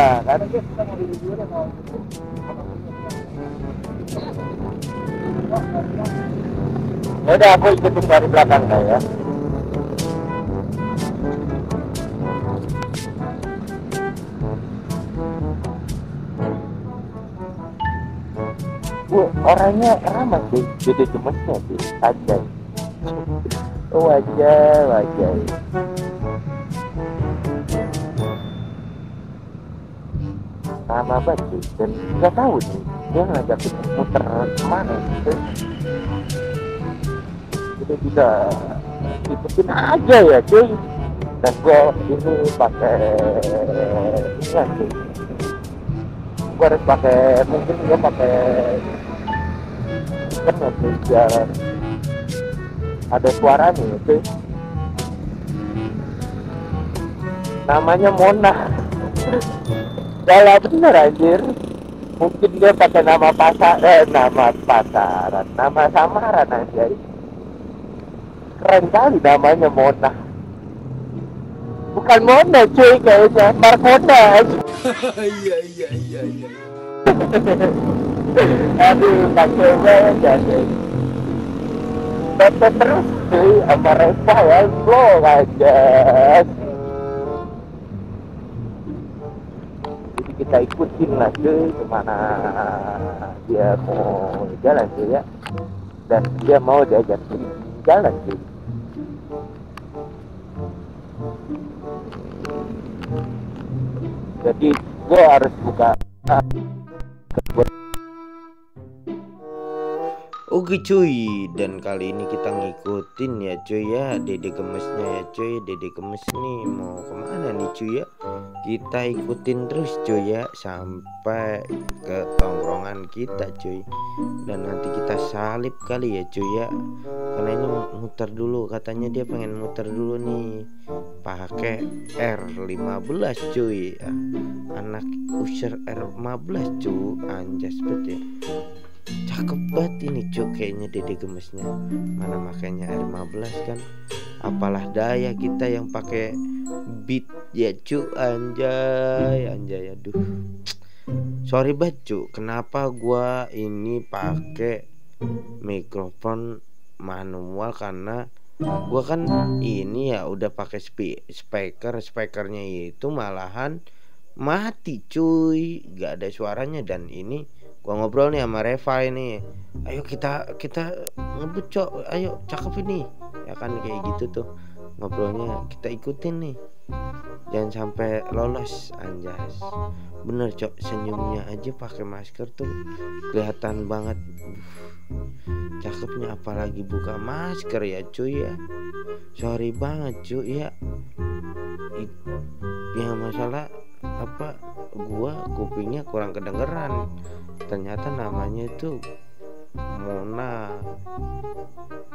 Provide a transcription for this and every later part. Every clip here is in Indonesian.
Nah, karena kita mau dibujur ya mau. Ya udah, aku ikutin dari belakang saya. Bu, orangnya ramah sih, gitu cemesnya sih, anjay. Wajah. Sama banget sih, dan nggak tahu sih, dia ngajakin muter kemana gitu. Kita bisa ikutin aja ya cuy. Dan gue ini pakai ya, cuy. Gue harus pakai, mungkin gue pakai internet nih jalan. Ada suara nih itu. Namanya Mona. Salah bener anjir. Mungkin dia pakai nama pasaran, nama samaran anjir. Keren kali namanya Mona. Bukan Mona cuy kayaknya, Marmona. Iya. Aduh, pakai aja deh. Tetep terus cuy, sama Reva ya, blog aja. Jadi kita ikutin lah cuy, kemana dia mau jalan cuy ya. Dan dia mau diajak jalan cuy. Jadi gue harus buka. Oke cuy, dan kali ini kita ngikutin ya cuy ya Dede Gemesnya ya cuy. Dede Gemes nih mau kemana nih cuy ya. Kita ikutin terus cuy ya sampai ke tongkrongan kita cuy. Dan nanti kita salip kali ya cuy ya. Karena ini muter dulu, katanya dia pengen muter dulu nih pakai R15 cuy ya. Anak user R15 cuy, anjas bet ya. Cakep banget ini cuy kayaknya Dede Gemesnya. Mana makanya R15 kan. Apalah daya kita yang pakai beat ya cuy, anjay. Aduh. Sorry banget cuy, kenapa gua ini pakai mikrofon manual karena gua kan ini ya udah pakai speakernya itu malahan mati cuy, gak ada suaranya. Dan ini gua ngobrol nih sama Reva ini, ayo kita ngebut cok, ayo cakep ini ya kan, kayak gitu tuh ngobrolnya. Kita ikutin nih, jangan sampai lolos anjas. Bener cok, senyumnya aja pakai masker tuh kelihatan banget. Cakepnya apalagi buka masker ya cuy ya. Sorry banget cuy ya. Yang masalah apa, gua kupingnya kurang kedengeran. Ternyata namanya itu Mona,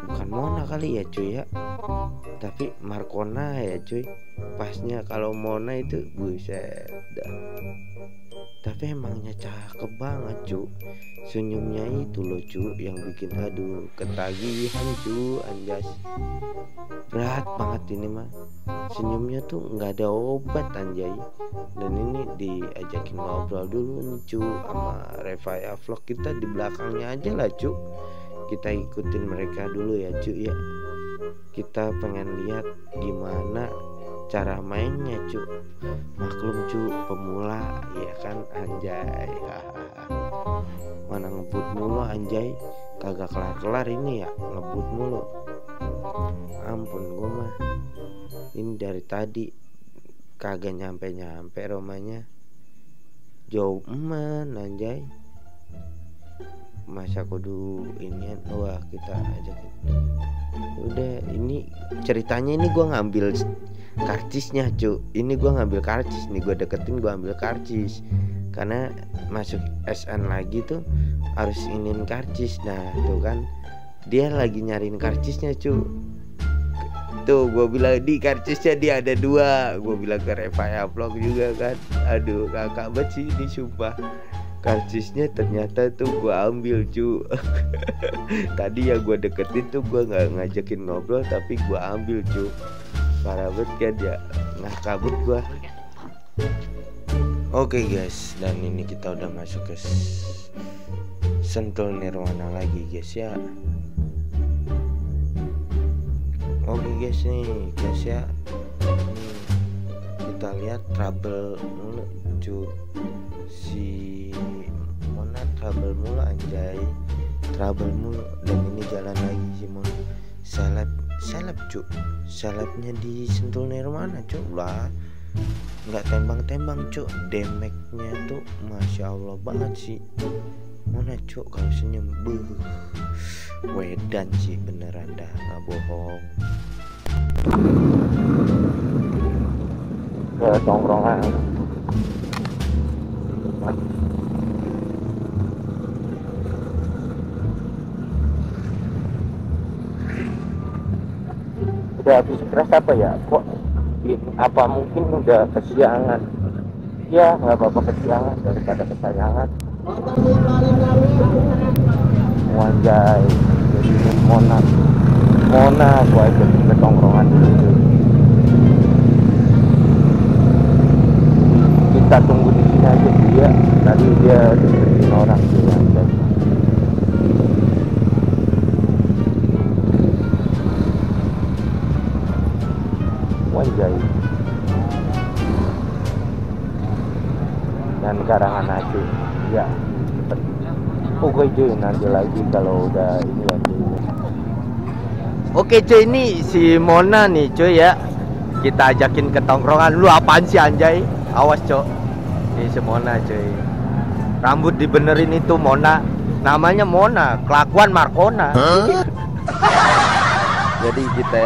bukan Mona kali ya cuy ya, tapi Marcona ya cuy pasnya. Kalau Mona itu buset dah. Tapi emangnya cakep banget cuy, senyumnya itu loh cuy yang bikin aduh ketagihan cuy, anjas. Berat banget ini mah, senyumnya tuh nggak ada obat anjay. Dan ini diajakin ngobrol dulu nih cuy sama Revaya Vlog, kita di belakangnya aja lah cuy. Kita ikutin mereka dulu ya cuy ya, kita pengen lihat gimana cara mainnya cuy. Maklum cuy, pemula ya kan anjay. Mana ngebut mulu anjay, kagak kelar-kelar ini ya, ngebut mulu. Ampun gua mah ini dari tadi kagak nyampe rumahnya, jauh eman anjay. Masa kudu ini, wah kita ajakin. Udah ini ceritanya ini gua ngambil karcisnya cu, ini gua ngambil karcis nih, gua deketin, gua ambil karcis karena masuk SN lagi tuh harus ingin karcis. Nah tuh kan dia lagi nyariin karcisnya cu. Tuh gua bilang di karcisnya dia ada dua, gua bilang ke Revaya Vlog juga kan. Aduh kakak banget sih ini sumpah. Karcisnya ternyata tuh gua ambil cu. Tadi ya gua deketin tuh, gua nggak ngajakin ngobrol tapi gua ambil cu. Parah banget kan ya, ngakabut gua. Oke guys, dan ini kita udah masuk ke Sentul Nirwana lagi guys ya. Oke guys nih guys ya, kita lihat trouble mulu si Mona, trouble mulu anjay, trouble mulu. Dan ini jalan lagi si Mona, seleb cu, selebnya di Sentul Nirwana cu lah, nggak tembang-tembang cuk, damage-nya tuh masya Allah banget sih Mona cuk. Kalau senyum wedan sih beneran dah, nggak bohong ya, tongkrongan udah habis keras apa ya kok. Apa mungkin udah kesiangan? Ya nggak apa-apa kesiangan daripada kesayangan. Wanjai, jadi Mona, gua ikut ke tongkrongan dulu. Kita tunggu di sini aja dia. Tadi dia deketin orang bilang. Wanjai dan karangan aja ya, oke cuy, nanti lagi kalau udah ini lagi. Oke cuy, ini si Mona nih cuy ya, kita ajakin ke tongkrongan. Lu apaan sih anjay, awas cok. Ini si Mona cuy, rambut dibenerin itu Mona, namanya Mona, kelakuan Markona. Jadi kita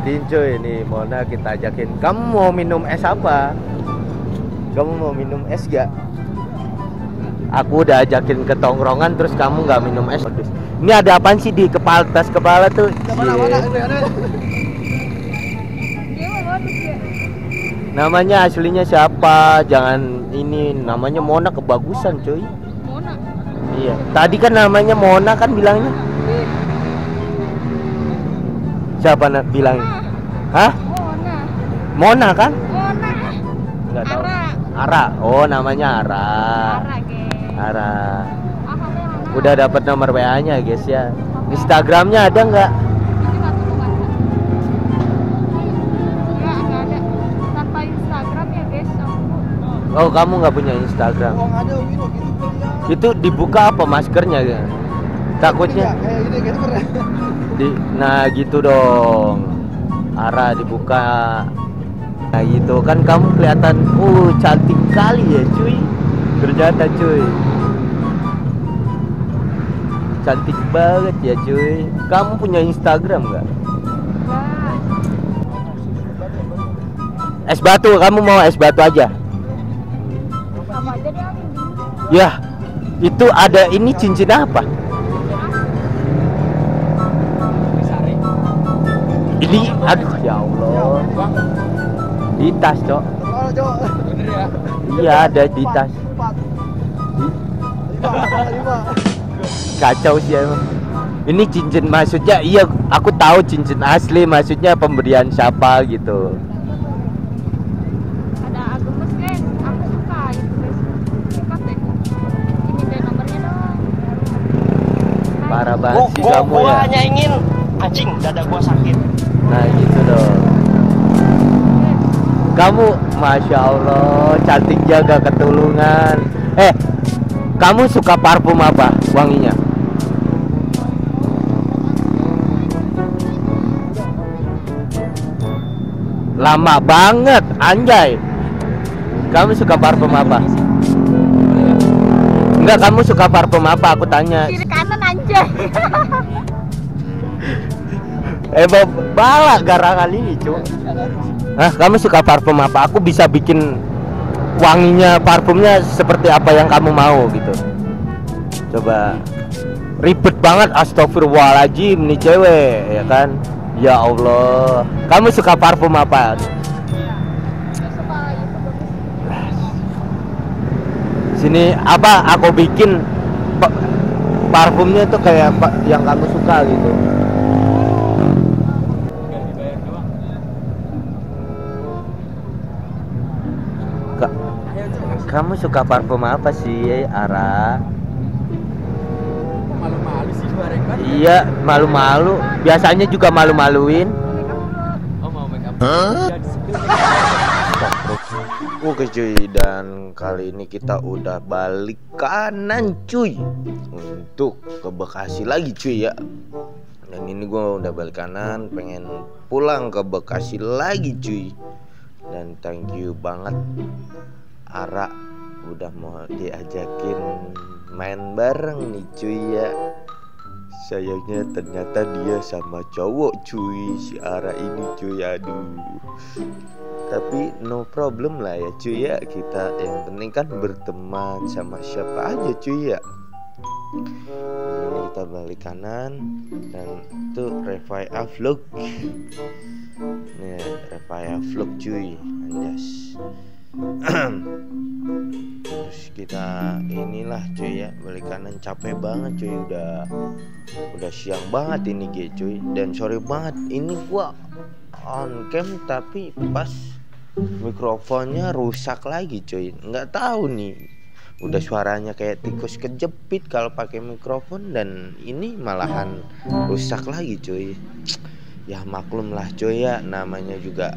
idin cuy, ini Mona kita ajakin. Kamu mau minum es apa? Kamu mau minum es gak? Aku udah ajakin ke tongkrongan terus kamu nggak minum es. Ini ada apaan sih di kepala, tas kepala tuh? Namanya aslinya siapa? Jangan ini, namanya Mona kebagusan cuy. Mona. Iya. Tadi kan namanya Mona kan bilangnya. Siapa nak bilang? Hah? Mona kan? Mona. Enggak tahu. Ara. Oh, namanya Ara. Ara. Udah dapat nomor WA-nya, guys ya. Instagram-nya ada nggak? Enggak ada. Tanpa Instagram ya, guys. Oh, kamu nggak punya Instagram. Itu dibuka apa maskernya, ya? Takutnya. Nah gitu dong, Ara dibuka. Nah gitu kan, kamu kelihatan cantik kali ya cuy, ternyata cuy cantik banget ya cuy. Kamu punya Instagram nggak? Es batu, kamu mau es batu aja? Ya itu ada ini cincin apa? Ini aduh ya Allah, di tas cok. Iya ada di tas. Kacau sih emang. Ini cincin maksudnya, iya aku tahu cincin asli, maksudnya pemberian siapa gitu. Ada aku mesken, aku suka itu nomornya dong. Parah banget sih kamu ya. Gua hanya ingin anjing, dada gua sakit. Nah gitu dong, kamu masya Allah cantik jaga ketulungan. Kamu suka parfum apa wanginya? Lama banget anjay. Kamu suka parfum apa? Enggak, kamu suka parfum apa aku tanya. Kiri kanan anjay. Balak garangan ini cuy. Hah, kamu suka parfum apa? Aku bisa bikin wanginya, parfumnya seperti apa yang kamu mau gitu. Coba. Ribet banget astagfirullahaladzim nih cewek ya kan. Ya Allah, kamu suka parfum apa? Sini apa aku bikin parfumnya tuh kayak yang kamu suka gitu. Kamu suka parfum apa sih, Ara? Malu-malu sih mereka. Iya, malu-malu. Biasanya juga malu-maluin. Oh, mau make up. Oke cuy, dan kali ini kita udah balik kanan cuy, untuk ke Bekasi lagi cuy ya. Dan ini gua udah balik kanan, pengen pulang ke Bekasi lagi cuy. Dan thank you banget Ara udah mau diajakin main bareng nih cuy ya. Sayangnya ternyata dia sama cowok cuy, si Ara ini cuy, aduh. Tapi no problem lah ya cuy ya, kita yang penting kan berteman sama siapa aja cuy ya. Ini kita balik kanan dan itu Revaya Vlog. Nih Revaya Vlog cuy, anjas. Terus kita inilah cuy ya, balik kanan, capek banget cuy, udah siang banget ini gue cuy. Dan sorry banget ini gua on cam tapi pas mikrofonnya rusak lagi cuy, nggak tahu nih, udah suaranya kayak tikus kejepit kalau pakai mikrofon, dan ini malahan rusak lagi cuy ya. Maklum lah cuy ya, namanya juga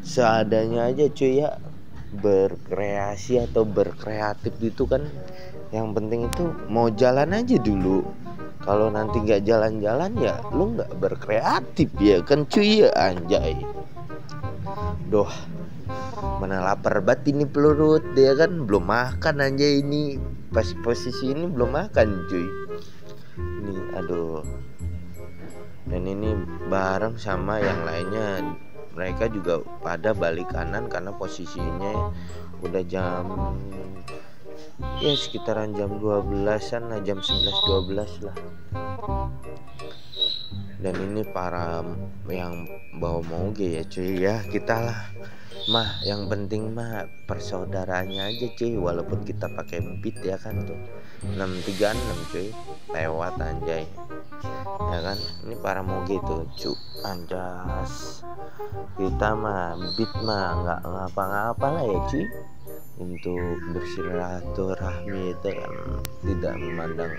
seadanya aja cuy ya, berkreasi atau berkreatif itu kan, yang penting itu mau jalan aja dulu. Kalau nanti nggak jalan-jalan ya lu nggak berkreatif ya kan cuy ya, anjay. Doh, mana lapar banget ini pelurut dia kan, belum makan anjay ini, pas posisi ini belum makan cuy ini, aduh. Dan ini bareng sama yang lainnya, mereka juga pada balik kanan karena posisinya udah jam ya sekitaran jam 12-an lah, jam 11-12 lah. Dan ini para yang bawa moge ya cuy ya, kita lah mah yang penting mah persaudaraannya aja cuy, walaupun kita pakai beat ya kan tuh 636 cuy, lewat anjay ya kan. Ini para moge tuh cuy, anjas. Kita mah beat mah nggak ngapa-ngapa lah ya cuy, untuk bersilaturahmi itu kan tidak memandang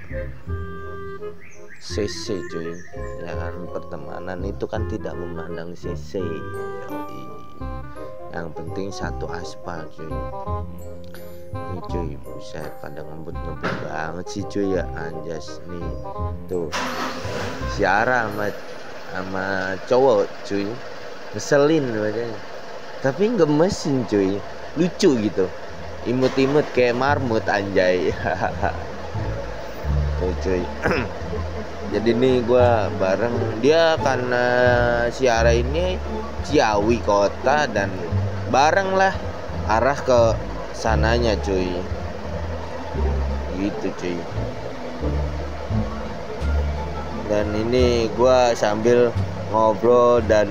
cc cuy ya kan, pertemanan itu kan tidak memandang cc, yang penting satu aspal cuy. Ini cuy, buset pada ngebut-ngebut banget sih cuy ya, anjas. Nih tuh si Ara sama cowok cuy, ngeselin badannya tapi gemesin cuy, lucu gitu, imut-imut kayak marmut anjay. Tuh cuy. Jadi nih gua bareng dia karena si Ara ini Ciawi kota, dan bareng lah arah ke sananya cuy, gitu cuy. Dan ini gua sambil ngobrol dan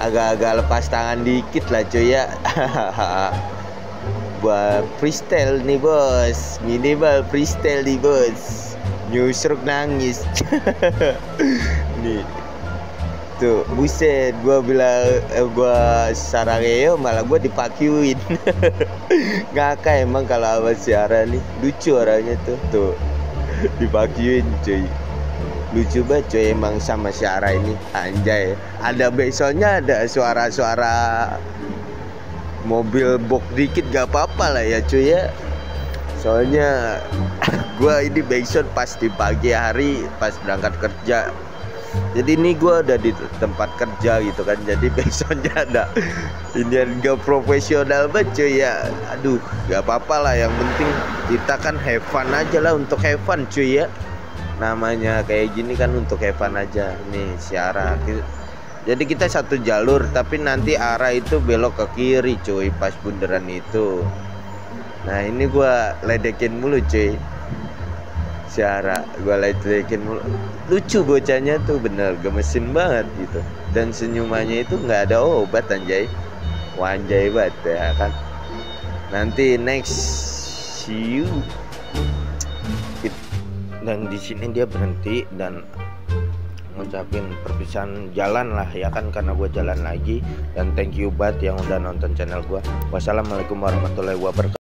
agak-agak lepas tangan dikit lah cuy ya. Buat freestyle nih bos, minimal freestyle nih bos, nyusruk nangis. Nih tuh buset, gua bilang gua sarangeo malah gua dipakiuin. Ngakak emang kalau sama si Ara nih, lucu orangnya tuh, tuh dipakiuin cuy, lucu banget cuy emang sama si Ara ini anjay. Ada besoknya ada suara-suara mobil box dikit gak apa-apa lah ya cuy ya, soalnya gua ini besok pas di pagi hari pas berangkat kerja. Jadi ini gua ada di tempat kerja gitu kan, jadi besoknya ada ini, gak profesional banget cuy ya, aduh gak apa-apa lah, yang penting kita kan have fun aja lah, untuk have fun cuy ya, namanya kayak gini kan untuk Evan aja. Nih si Ara, jadi kita satu jalur tapi nanti Ara itu belok ke kiri cuy pas bundaran itu. Nah ini gua ledekin mulu cuy si Ara, gua ledekin mulu, lucu bocahnya tuh bener, gemesin banget gitu, dan senyumannya itu nggak ada obat anjay, wanjay banget ya kan. Nanti next see you. Dan di sini dia berhenti dan ngucapin perpisahan jalan lah ya kan, karena gue jalan lagi. Dan thank you banget yang udah nonton channel gue. Wassalamualaikum warahmatullahi wabarakatuh.